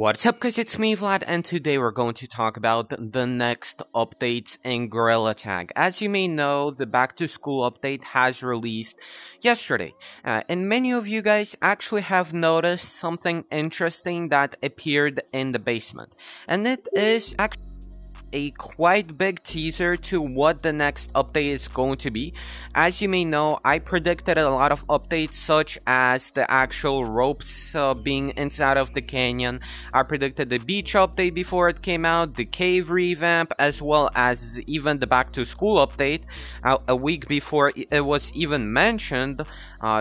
What's up guys, it's me Vlad, and today we're going to talk about the next updates in Gorilla Tag. As you may know, the back to school update has released yesterday, and many of you guys actually have noticed something interesting that appeared in the basement, and it is actually a quite big teaser to what the next update is going to be. As you may know, I predicted a lot of updates, such as the actual ropes being inside of the canyon. I predicted the beach update before it came out, the cave revamp, as well as even the back to school update a week before it was even mentioned.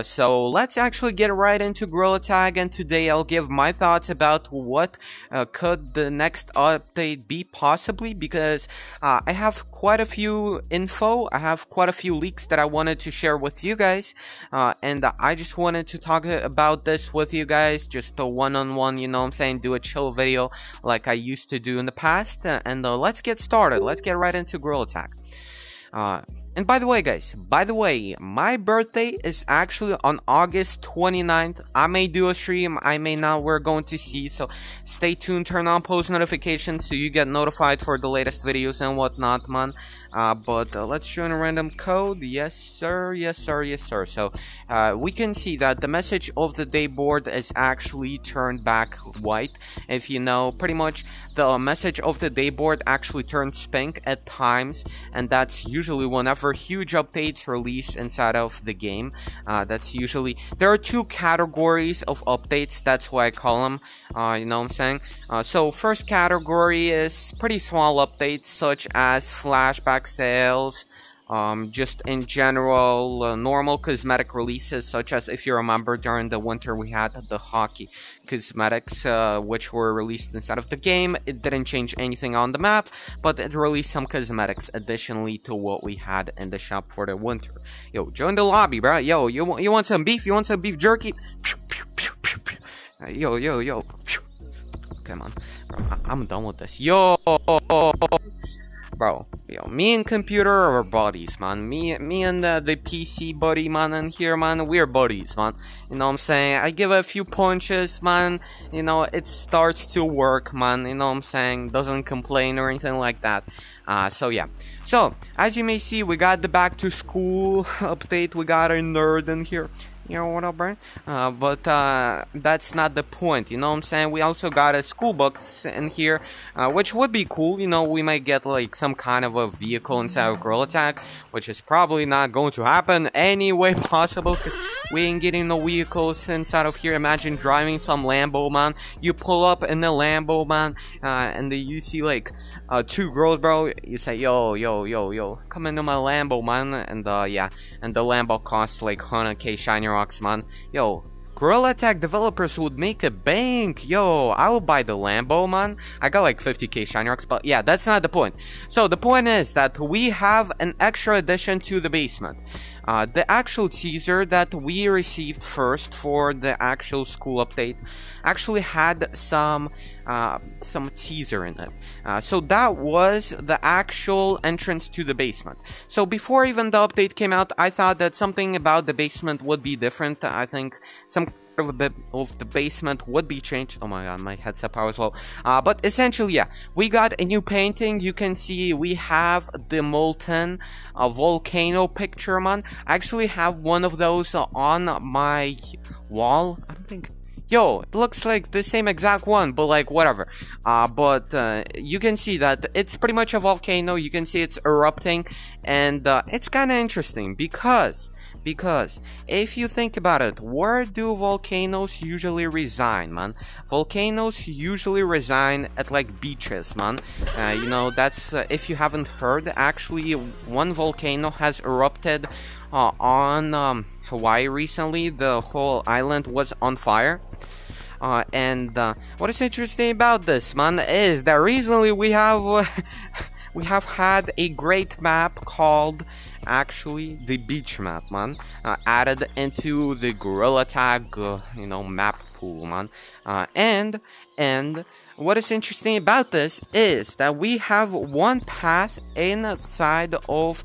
So let's actually get right into Gorilla Tag, and today I'll give my thoughts about what could the next update be possibly, because I have quite a few info, I have quite a few leaks that I wanted to share with you guys, and I just wanted to talk about this with you guys, just a one-on-one, you know what I'm saying, do a chill video like I used to do in the past, and let's get started, let's get right into Gorilla Tag. And by the way, my birthday is actually on August 29th. I may do a stream, I may not, we're going to see. So stay tuned, turn on post notifications so you get notified for the latest videos and whatnot, man. But let's join a random code. Yes, sir. Yes, sir. Yes, sir. So we can see that the message of the day board is actually turned back white. If you know, pretty much the message of the day board actually turns pink at times, and that's usually whenever huge updates released inside of the game. That's usually, there are two categories of updates, that's why I call them, you know what I'm saying. So first category is pretty small updates, such as flashback sales, just in general normal cosmetic releases, such as, if you remember, during the winter we had the hockey cosmetics, which were released inside of the game. It didn't change anything on the map, but it released some cosmetics additionally to what we had in the shop for the winter. Yo, join the lobby, bro. Yo, you want some beef? You want some beef jerky? Yo. Come on, bro. I'm done with this. Yo. Bro, yo, me and computer are buddies, man. Me and the PC buddy, man, in here, man, we're buddies, man. You know what I'm saying? I give a few punches, man. You know, it starts to work, man. You know what I'm saying? Doesn't complain or anything like that. So yeah. So, as you may see, we got the back to school update. We got a nerd in here. You know what up, Brian? But that's not the point, you know what I'm saying? We also got a school box in here, which would be cool, you know, we might get like some kind of a vehicle inside of Gorilla Tag, which is probably not going to happen any way possible, because we ain't getting no vehicles inside of here. Imagine driving some Lambo, man. You pull up in the Lambo, man, and then you see like two girls, bro. You say, yo, come into my Lambo, man. And yeah, and the Lambo costs like 100k shiny rocks, man. Yo, Gorilla Tag developers would make a bank. Yo, I will buy the Lambo, man. I got like 50k shiny rocks, but yeah, that's not the point. So the point is that we have an extra addition to the basement. The actual teaser that we received first for the actual school update actually had some teaser in it. So that was the actual entrance to the basement. So before even the update came out, I thought that something about the basement would be different. I think some of a bit of the basement would be changed. Oh my god, my headset power as well. But essentially, yeah, we got a new painting. You can see we have the molten volcano picture, man. I actually have one of those on my wall. I don't think, yo, it looks like the same exact one, but like whatever. But you can see that it's pretty much a volcano. You can see it's erupting, and it's kind of interesting because if you think about it, where do volcanoes usually reside, man? Volcanoes usually reside at like beaches, man. You know, that's if you haven't heard, actually one volcano has erupted on Hawaii recently. The whole island was on fire. And what is interesting about this, man, is that recently we have we have had a great map called, actually, the beach map, man, added into the Gorilla Tag, you know, map pool, man. And what is interesting about this is that we have one path inside of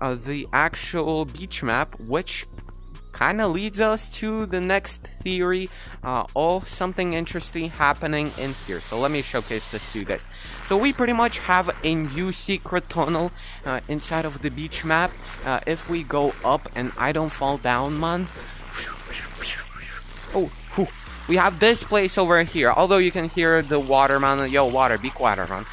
the actual beach map, which kind of leads us to the next theory of something interesting happening in here. So let me showcase this to you guys. So we pretty much have a new secret tunnel inside of the beach map. If we go up and I don't fall down, man. Oh, whew. We have this place over here, although you can hear the water, man. Yo, water, be quieter, man.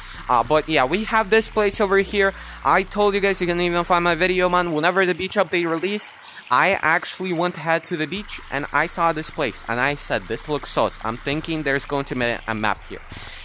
But yeah, we have this place over here. I told you guys, you can even find my video, man. Whenever the beach update released, I actually went ahead to the beach and I saw this place and I said, this looks sauce. I'm thinking there's going to be a map here.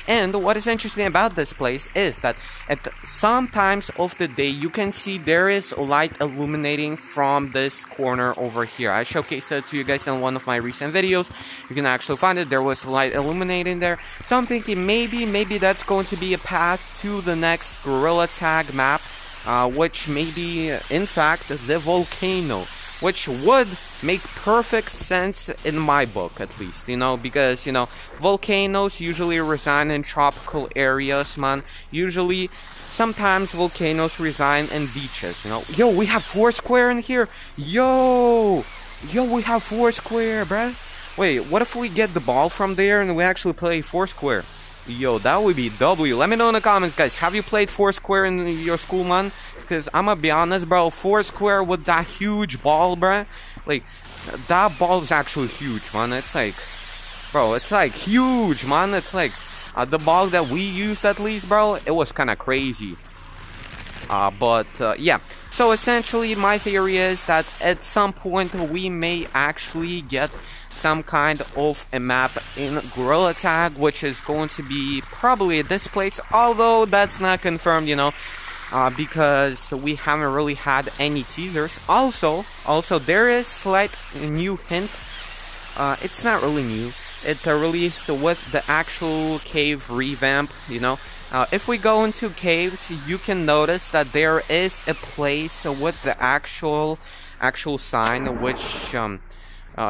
And what is interesting about this place is that at some times of the day, you can see there is light illuminating from this corner over here. I showcased it to you guys in one of my recent videos. You can actually find it. There was light illuminating there. So I'm thinking maybe that's going to be a path to the next Gorilla Tag map, which may be, in fact, the volcano. Which would make perfect sense in my book, at least, you know, because, you know, volcanoes usually reside in tropical areas, man. Usually, sometimes volcanoes reside in beaches, you know. Yo, we have Foursquare in here. Yo, we have Foursquare, bruh. Wait, what if we get the ball from there and we actually play Foursquare? Yo, that would be W. Let me know in the comments, guys. Have you played Foursquare in your school, man? Because I'm gonna be honest, bro. Foursquare with that huge ball, bro. Like, that ball is actually huge, man. It's like, bro, it's like huge, man. It's like the ball that we used, at least, bro. It was kind of crazy. But yeah. So essentially, my theory is that at some point we may actually get some kind of a map in Gorilla Tag, which is going to be probably this place, although that's not confirmed, you know, because we haven't really had any teasers. Also there is slight new hint. It's not really new. It released with the actual cave revamp, you know. If we go into caves, you can notice that there is a place with the actual sign which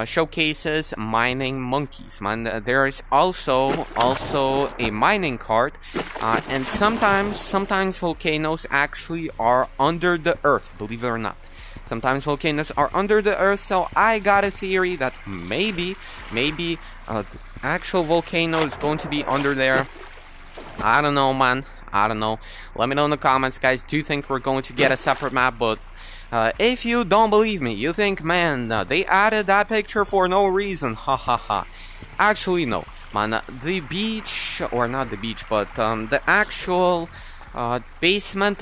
showcases mining monkeys, man. There is also a mining cart, and sometimes volcanoes actually are under the earth, believe it or not. Sometimes volcanoes are under the earth, so I got a theory that maybe the actual volcano is going to be under there. I don't know, man. I don't know. Let me know in the comments, guys. Do you think we're going to get a separate map? But if you don't believe me, you think, man, they added that picture for no reason, ha ha ha. Actually, no, man. The beach, or not the beach, but the actual basement,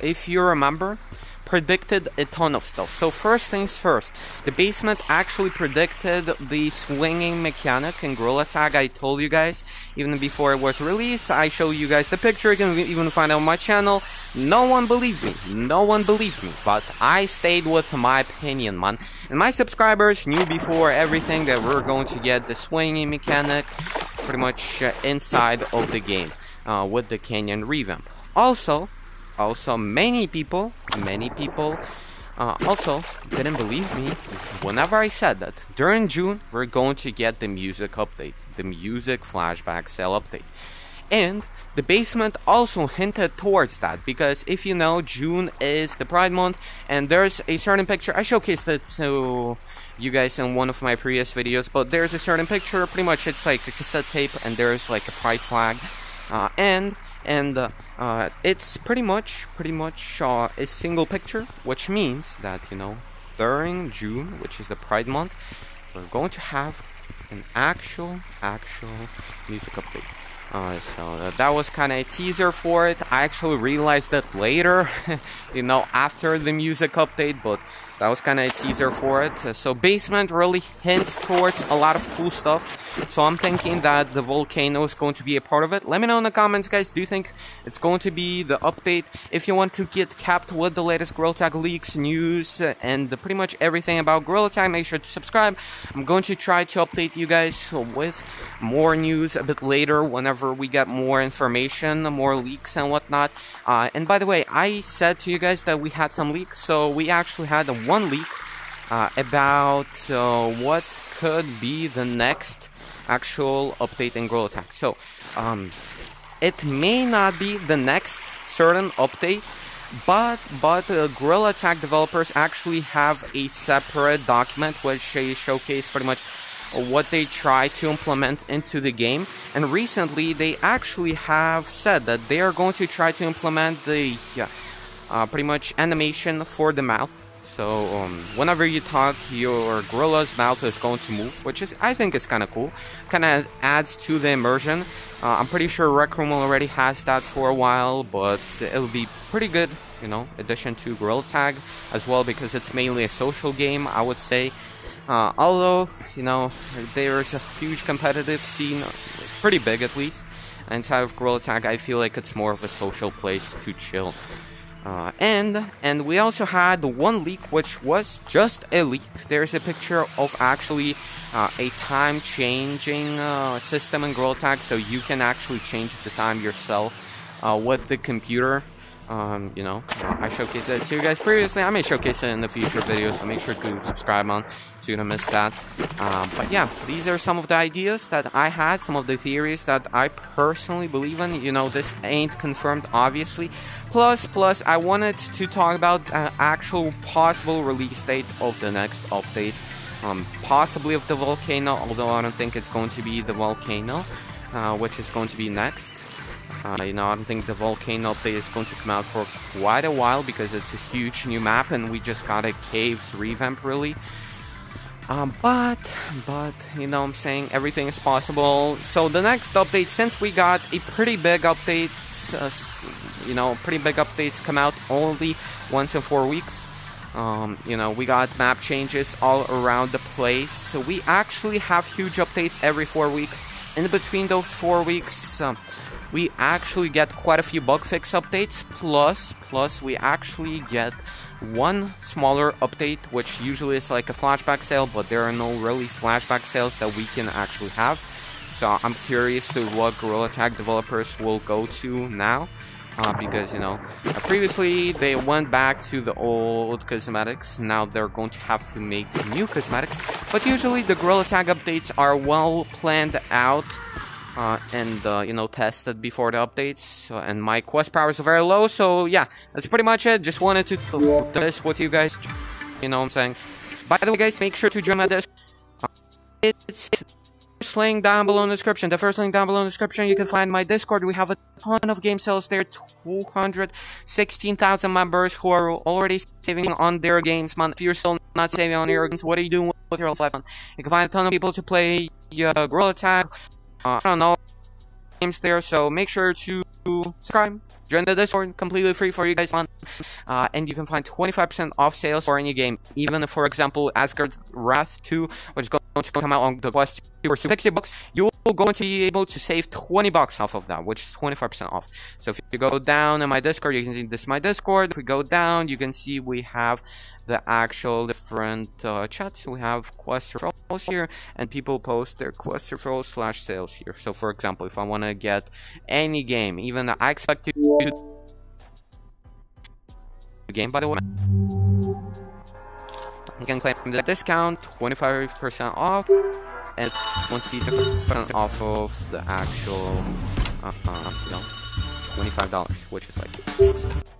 if you remember, predicted a ton of stuff. So first things first, the basement actually predicted the swinging mechanic in Gorilla Tag. I told you guys even before it was released. I show you guys the picture. You can even find it on my channel. No one believed me. No one believed me. But I stayed with my opinion, man. And my subscribers knew before everything that we're going to get the swinging mechanic pretty much inside of the game with the canyon revamp. Also, many people also didn't believe me whenever I said that during June we're going to get the music update, the music flashback cell update. And the basement also hinted towards that, because if you know, June is the Pride Month, and there's a certain picture. I showcased it to you guys in one of my previous videos, but there's a certain picture, pretty much it's like a cassette tape, and there's like a pride flag, and it's pretty much a single picture, which means that, you know, during June, which is the Pride Month, we're going to have an actual music update. So that was kind of a teaser for it. I actually realized that later, you know, after the music update, but that was kind of a teaser for it. So basement really hints towards a lot of cool stuff. So I'm thinking that the volcano is going to be a part of it. Let me know in the comments, guys. Do you think it's going to be the update? If you want to get kept with the latest Gorilla Tag leaks, news, and pretty much everything about Gorilla Tag, make sure to subscribe. I'm going to try to update you guys with more news a bit later whenever we get more information, more leaks and whatnot. And by the way, I said to you guys that we had some leaks. So we actually had one leak about what could be the next actual update in Gorilla Tag. So it may not be the next certain update, But Gorilla Tag developers actually have a separate document which showcase pretty much what they try to implement into the game. And recently they actually have said that they are going to try to implement the pretty much animation for the mouth. So whenever you talk, your gorilla's mouth is going to move, which is, I think, is kind of cool. Kind of adds to the immersion. I'm pretty sure Rec Room already has that for a while, but it'll be pretty good, you know, addition to Gorilla Tag as well, because it's mainly a social game, I would say. Although, you know, there's a huge competitive scene, pretty big at least. Inside of Gorilla Tag, I feel like it's more of a social place to chill. And we also had one leak, which was just a leak. There's a picture of actually a time changing system in Gorilla Tag, so you can actually change the time yourself with the computer. You know, I showcased it to you guys previously. I may showcase it in the future videos, so make sure to subscribe on so you don't miss that. But yeah, these are some of the ideas that I had, some of the theories that I personally believe in. You know, this ain't confirmed, obviously. Plus, I wanted to talk about actual possible release date of the next update, possibly of the volcano, although I don't think it's going to be the volcano, which is going to be next. You know, I don't think the volcano update is going to come out for quite a while because it's a huge new map and we just got a caves revamp, really. But you know what I'm saying, everything is possible. So the next update, since we got a pretty big update, you know, pretty big updates come out only once in 4 weeks. You know, we got map changes all around the place. So we actually have huge updates every 4 weeks. In between those 4 weeks, we actually get quite a few bug fix updates, plus we actually get one smaller update, which usually is like a flashback sale, but there are no really flashback sales that we can actually have. So I'm curious to what Gorilla Tag developers will go to now, because, you know, previously they went back to the old cosmetics. Now they're going to have to make new cosmetics, but usually the Gorilla Tag updates are well planned out. And you know, tested before the updates, and my quest powers are very low, so yeah, that's pretty much it. Just wanted to do this with you guys, you know what I'm saying. By the way, guys, make sure to join my Discord. It's the first link down below in the description. You can find my Discord. We have a ton of game sales there, 216,000 members who are already saving on their games, man. If you're still not saving on your games, what are you doing with your life, man? You can find a ton of people to play Gorilla Tag. I don't know games there, so make sure to subscribe, join the Discord, completely free for you guys, man. And you can find 25% off sales for any game, even if, for example, Asgard Wrath 2, which is going to come out on the Quest for $60, you will going to be able to save $20 off of that, which is 25% off. So if you go down in my Discord, you can see this is my Discord. If we go down, you can see we have the actual different chats. We have quest referrals here, and people post their quest referrals / sales here. So for example, if I want to get any game, even I expect you to the game, by the way, you can claim the discount, 25% off, and 20% off of the actual, you know, $25, which is like